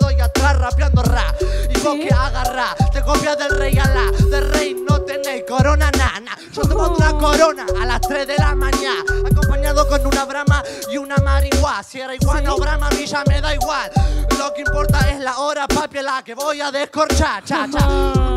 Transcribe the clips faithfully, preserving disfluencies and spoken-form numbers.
Doy atrás rapeando ra, y vos que agarra, te copias del rey Alá, del rey no tenéis corona nana. Na. Yo tomo una corona a las tres de la mañana, acompañado con una brama y una marihuana. Si era igual o brama, a mí ya me da igual. Lo que importa es la hora, papi, la que voy a descorchar. Cha, cha,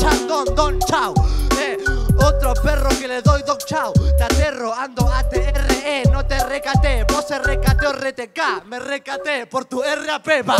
cha, don, don, chao. Eh, otro perro que le doy doc, chao. Te aterro, ando A T R E, no te recaté. Vos se recate o reteca, me recaté por tu rap, va.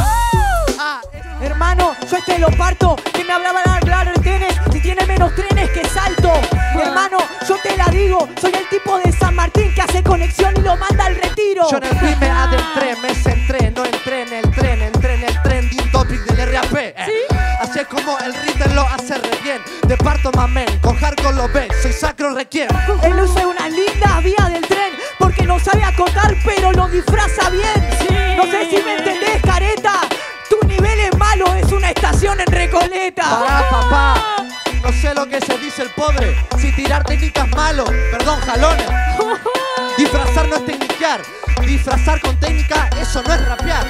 Ah, hermano, yo este lo parto. Que me hablaba de claro el trenes. Si tiene menos trenes que salto. Mi hermano, yo te la digo. Soy el tipo de San Martín que hace conexión y lo manda al retiro. Yo en el primer adentré, me centré. No entré en el tren, entré en el trending topic del rap. eh. ¿Sí? Así es como el ritmo lo hace re bien. De parto mamen, con hardcore lo ves. Soy sacro requiem. Él usa una linda vía del tren porque no sabe acotar, pero lo disfraza bien. Sí. No sé si me entendés, careta. Es una estación en Recoleta. Pará, papá, no sé lo que se dice el pobre. Si tirar técnicas malo, perdón, jalones. Disfrazar no es tecniquear. Disfrazar con técnica, eso no es rapear.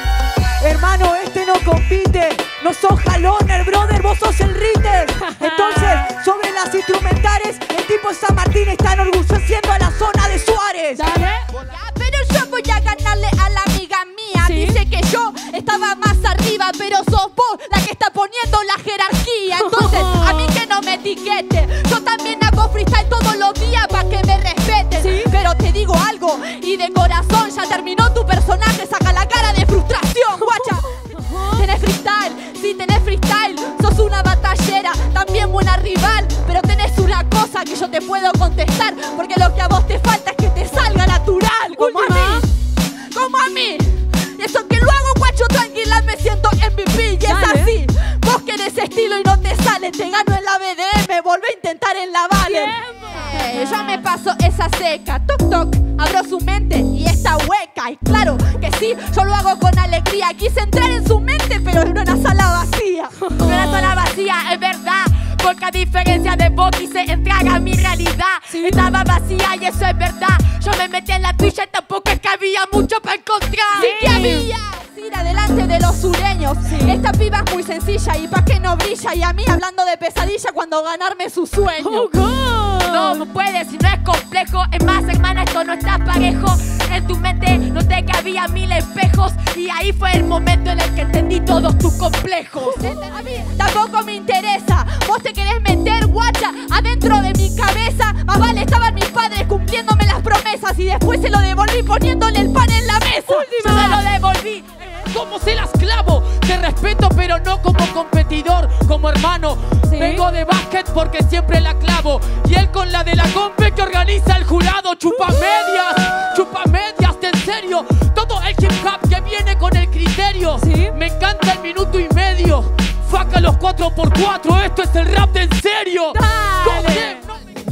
Hermano, este no compite. No sos jaloner, brother, vos sos el Ritter. Entonces, sobre las instrumentales, el tipo San Martín está enorgulleciendo a la zona de Suárez. Dale. Ya, pero yo voy a ganarle a la amiga mía. ¿Sí? Dice que yo estaba más arriba, pero sos vos la que está poniendo la jerarquía. Entonces, a mí que no me etiquete. Yo también hago freestyle todos los días para que me respeten. ¿Sí? Pero te digo algo, y de corazón ya terminó tu personaje. Saca la cara de frustración, guacha. Tenés freestyle, sí tenés freestyle. Sos una batallera, también buena rival. Pero tenés una cosa que yo te puedo contestar, porque lo que a vos te falta es que te salga natural. Como a mí, como a mí. Eso que lo hago, guacho, tranquila, me siento M V P. Y es así, vos querés estilo y no te sale. Te gano en la B D M, volvé a intentar en la Valen. eh, Yo me paso esa seca, toc toc. Abro su mente y está hueca. Y claro que sí, yo lo hago con alegría. Quise entrar en su mente, pero era una sala vacía. Una sala vacía, es verdad. Porque a diferencia de vos, quise entrar a mi realidad. Sí. Estaba vacía y eso es verdad. Yo me metí en la tuya y tampoco es que había mucho para encontrar. Sí, que había. Delante de los sureños, sí. Esta piba es muy sencilla y pa' que no brilla. Y a mí hablando de pesadilla cuando ganarme su sueño. Oh, no, no puedes si no es complejo. Es más, hermana, esto no está parejo. En tu mente no te cabía mil espejos. Y ahí fue el momento en el que entendí todos tus complejos. A mí tampoco me interesa. Vos te querés meter, guacha, adentro de mi cabeza. Más vale, estaban mis padres cumpliéndome las promesas. Y después se lo devolví poniéndole el pan en la mesa. Última. Yo se lo devolví. Como se las clavo, te respeto pero no como competidor, como hermano. ¿Sí? Vengo de básquet porque siempre la clavo. Y él con la de la compe que organiza el jurado. Chupa medias, chupa medias, en serio. Todo el hip hop que viene con el criterio. ¿Sí? Me encanta el minuto y medio. Faca los cuatro por cuatro, esto es el rap de en serio. Dale.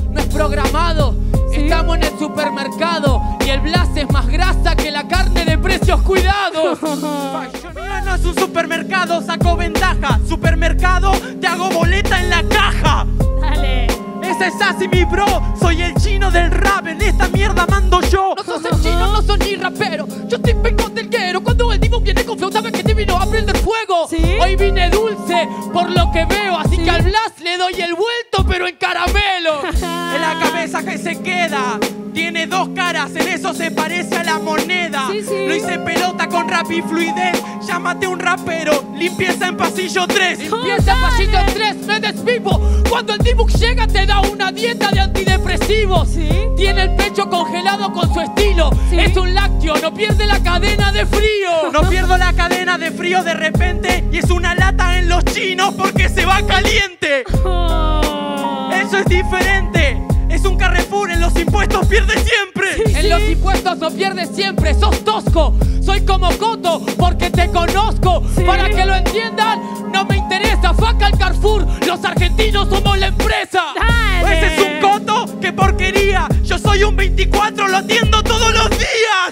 No es programado. ¿Sí? Estamos en el supermercado y el Blas es más grasa que la carne de precios cuidados. Fashionero es un supermercado, saco ventaja. Supermercado, te hago boleta en la caja. Dale. Ese es así, mi bro. Soy el chino del rap, en esta mierda mando yo. No sos el chino, no sos ni rapero. Yo estoy vengo del guero. Cuando el tipo viene con flow, sabes que te vino a prender fuego. ¿Sí? Hoy vine dulce, por lo que veo. Así ¿Sí? que al Blas le doy el vuelto, pero en caramelo. En la cabeza que se queda. Tiene dos caras, en eso se parece a la moneda. Sí, sí. Lo hice pelota con rap y fluidez. Llámate un rapero, limpieza en pasillo tres. Limpieza en pasillo tres, me desvivo. Cuando el D-Book llega te da una dieta de antidepresivos. ¿Sí? Tiene el pecho congelado con su estilo. ¿Sí? Es un lácteo, no pierde la cadena de frío. No pierdo la cadena de frío de repente. Y es una lata en los chinos porque se va caliente. Oh. Eso es diferente. Es un Carrefour, en los impuestos pierde siempre. Sí, en sí. los impuestos no pierde siempre, sos tosco. Soy como Coto porque te conozco. Sí. Para que lo entiendan, no me interesa. Faca el Carrefour, los argentinos somos la empresa. Dale. Ese es un Coto, qué porquería. Yo soy un veinticuatro, lo atiendo todos los días.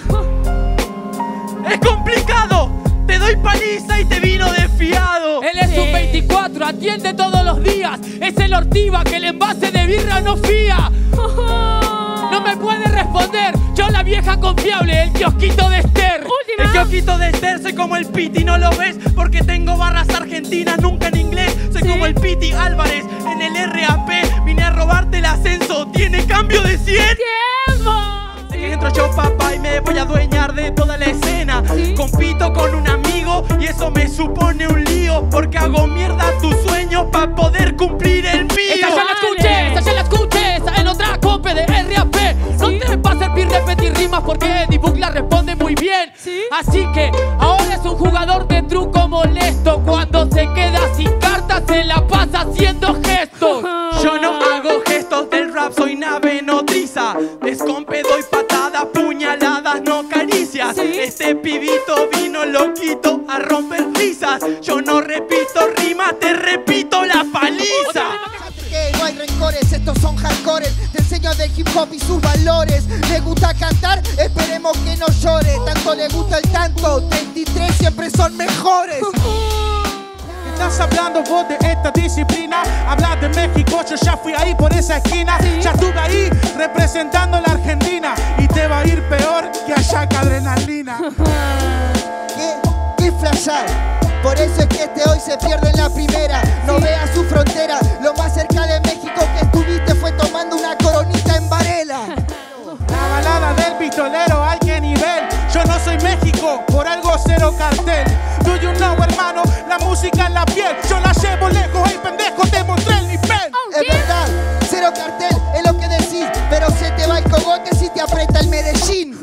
Es complicado, te doy paliza y te vino de fiado. Él es sí. un veinticuatro, atiende todos los días. Es el Ortiva que el envase de birra no fía. No me puede responder. Yo Yo la vieja confiable, el kiosquito de Esther. Última. El kiosquito de Esther, soy como el Piti, no lo ves, porque tengo barras argentinas, nunca en inglés. Soy ¿Sí? como el Piti Álvarez en el R A P. Vine a robarte el ascenso, tiene cambio de cien. ¡Tiempo! Sí. Entro yo, papá, y me voy a adueñar de toda la escena. ¿Sí? Compito con un amigo y eso me supone un lío, porque hago mierda tus sueños para poder cumplir el mío. Esta ya la escuché, esta ya la escuché, esta en otra compe de R A P. No te va a servir repetir rimas porque Eddie Book la responde muy bien. ¿Sí? Así que ahora es un jugador de truco molesto. Cuando se queda sin cartas se la pasa haciendo gestos. Yo no hago gestos del rap, soy nave nodriza. Descompe, doy patadas, puñaladas, no caricias. ¿Sí? Este pibito vino loquito a romper risas. Yo no repito rimas, te repito la paliza. No hay rencores, estos son hardcores. Te enseño del hip hop y sus valores. Le gusta cantar, esperemos que no llore. Tanto le gusta el tanto, treinta y tres siempre son mejores. Estás hablando vos de esta disciplina. Hablas de México, yo ya fui ahí por esa esquina. ¿Sí? Ya estuve ahí representando a la Argentina. Y te va a ir peor que allá que adrenalina. ¿Qué? ¿Qué flashar? Por eso es que este hoy se pierde en la primera. No veas su frontera. Lo más cerca de México que estuviste fue tomando una coronita en Varela. La balada del pistolero, ¿a qué nivel? Yo no soy México, por algo cero cartel. Do you know, hermano, la música en la piel. Yo la llevo lejos, hey pendejo, te mostré el nivel. Oh, es verdad, cero cartel es lo que decís. Pero se te va el cogote si te aprieta el Medellín.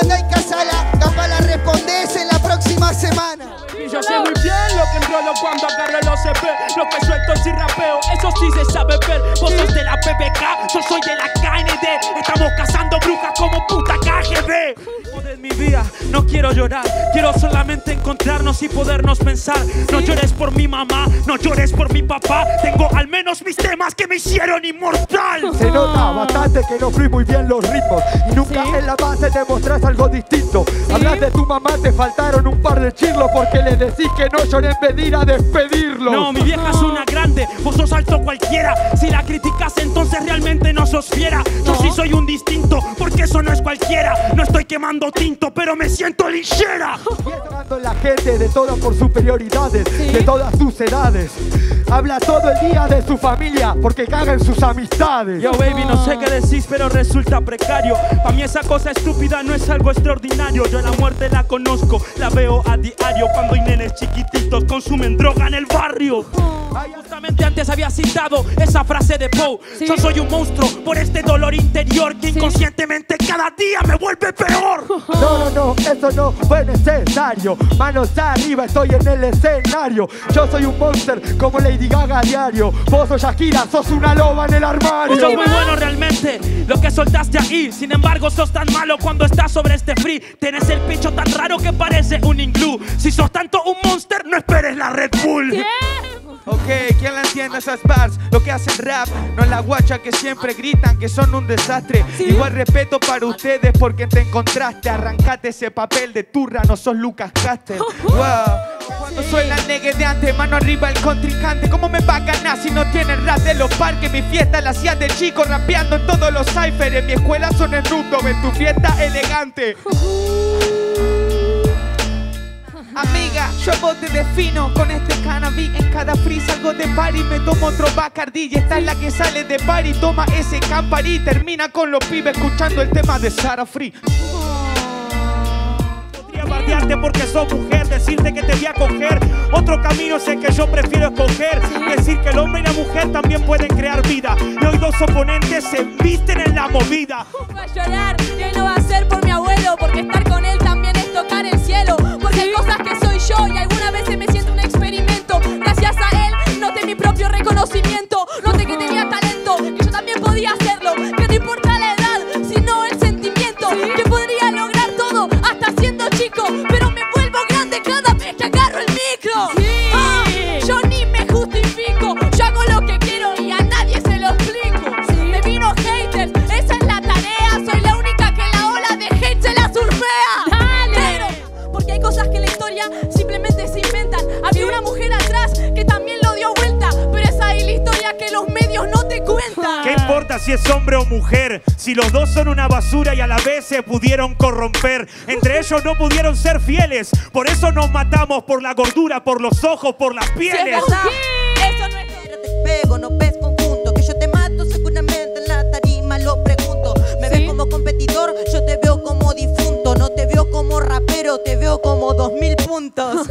Anda y casala, capaz la respondés en la próxima semana. Y yo sé muy bien lo que enrolo cuando agarro los E P. Lo que suelto es si rapeo, eso sí se sabe ver. Vos sos de la P B K, yo soy de la K N D. Estamos cazando brujas como puta K G B. Joder mi vida, no quiero llorar. Quiero solamente encontrarnos y podernos pensar. No llores por mi mamá, no llores por mi papá. Tengo al menos mis temas que me hicieron inmortal. Se nota bastante que no fui muy bien los ritmos. Y nunca ¿Sí? en la base demostrás algo distinto. ¿Sí? Hablas de tu mamá, te faltaron un par de chirlos porque le decís que no lloré en venir a despedirlo. No, mi vieja es una grande, vos sos alto cualquiera. Si la criticas entonces realmente no sos fiera. Yo no. sí soy un distinto, porque eso no es cualquiera. No estoy quemando tinto, pero me siento ligera. Y esto la gente de todas por superioridades, ¿Sí? de todas sus edades. Habla todo el día de su familia, porque caga en sus amistades. Yo baby, no sé qué decís, pero resulta precario. Pa' mí esa cosa estúpida no es algo extraordinario. Yo la muerte la conozco, la veo a diario. Cuando hay nenes chiquititos consumen droga en el barrio. Ay, justamente antes había citado esa frase de Poe. ¿Sí? Yo soy un monstruo por este dolor interior que inconscientemente cada día me vuelve peor. No, no, no, eso no fue necesario. Manos arriba, estoy en el escenario. Yo soy un monster como Lady Gaga a diario. Vos sos Shakira, sos una loba en el armario. Yo soy muy bueno realmente, lo que soltaste ahí. Sin embargo, sos tan malo cuando estás sobre este free. Tenés el pincho tan raro que parece un iglú. Si sos tanto un monster, no esperes la Red Bull. ¿Qué? Ok, ¿quién la entiende esas bars? Lo que hacen rap, no es la guacha que siempre gritan que son un desastre. ¿Sí? Igual respeto para ustedes porque te encontraste. Arrancate ese papel de turra, no sos Lucas Caster. Wow. Cuando sí. soy la negue de antes, mano arriba el contrincante. ¿Cómo me va a ganar si no tienen rap de los parques? Mi fiesta la hacía de chico, rapeando en todos los cyphers. En mi escuela son el rudo, en tu fiesta elegante. Amiga, yo vos te defino con este cannabis. En cada free salgo de party, me tomo otro Bacardi. Y esta es la que sale de party, toma ese Campari y termina con los pibes escuchando el tema de Sara Free. Podría bardearte porque sos mujer, decirte que te voy a coger. Otro camino es el que yo prefiero escoger. Decir que el hombre y la mujer también pueden crear vida. Y hoy dos oponentes se visten en la movida. Va a llorar, y él lo va a hacer por mi abuelo. Porque estar con él también es tocar el cielo. Porque hay cosas que soy yo y algunas veces me siento un experimento. Gracias a él noté mi propio reconocimiento. Noté que tenía talento, que yo también podía hacerlo. Que no importa la edad, sino el sentimiento. Que podría lograr todo, hasta siendo chico. Pero me vuelvo grande cada vez que agarro el micro. Sí. Ah, yo ni me justifico, yo hago lo que quiero y a nadie se lo explico. Sí. Me vino haters, esa es la tarea. Soy la única que la ola de hate se la surfea. Porque hay cosas que en la historia simplemente se inventan. Había una mujer atrás que también lo dio vuelta. Pero esa es la historia que los medios no te cuentan. ¿Qué importa importa si es hombre o mujer, si los dos son una basura y a la vez se pudieron corromper. Entre ellos no pudieron ser fieles, por eso nos matamos, por la gordura, por los ojos, por las pieles. Si es verdad, eso no es verdad. Despego, no ves conjunto, que yo te mato seguramente en la tarima, lo pregunto. Me ves como competidor, yo te veo como difunto, no te veo como rapero, te veo como dos mil puntos.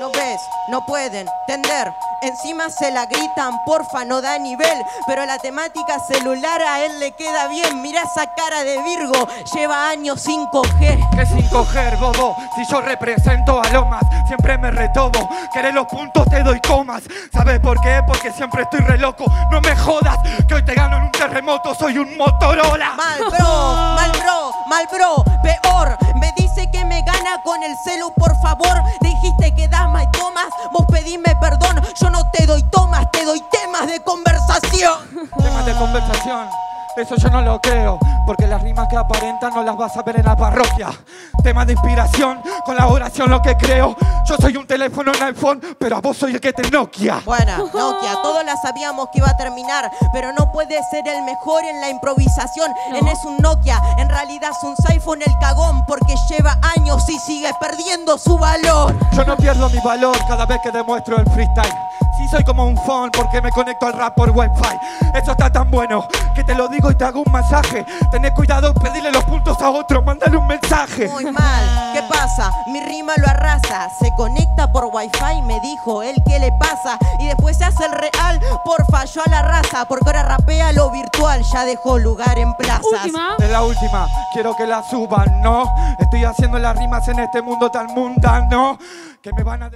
No ves, no pueden tender, encima se la gritan, porfa, no da nivel. Pero la temática celular a él le queda bien. Mirá esa cara de Virgo, lleva años sin coger. ¿Qué sin coger, bobo? Si yo represento a Lomas, siempre me retobo. Querés los puntos, te doy comas. ¿Sabes por qué? Porque siempre estoy re loco. No me jodas, que hoy te gano en un terremoto, soy un Motorola. Mal bro, mal bro, mal bro, peor. Me dice que me gana con el celu, por favor. Dijiste que das más tomas, vos pedime perdón. Yo no te doy tomas, te doy temas de conversación. Temas de conversación, eso yo no lo creo, porque las rimas que aparentan no las vas a ver en la parroquia. Temas de inspiración, con la oración lo que creo. Yo soy un teléfono, un iPhone, pero a vos soy el que te Nokia. Buena, Nokia, todos la sabíamos que iba a terminar, pero no puede ser el mejor en la improvisación. No. En es un Nokia, en realidad es un iPhone el cagón, porque lleva años y sigue perdiendo su valor. Yo no pierdo mi valor cada vez que demuestro el freestyle. Sí soy como un phone porque me conecto al rap por wifi. Eso está tan bueno que te lo digo y te hago un masaje. Tenés cuidado, pedirle los puntos a otro, mándale un mensaje. Muy mal, ¿qué pasa? Mi rima lo arrasa. Se conecta por wifi, me dijo él qué le pasa. Y después se hace el real, por falló a la raza. Porque ahora rapea lo virtual, ya dejó lugar en plazas. ¿Última? Es la última, quiero que la suban, ¿no? Estoy haciendo las rimas en este mundo tan mundano que me van a...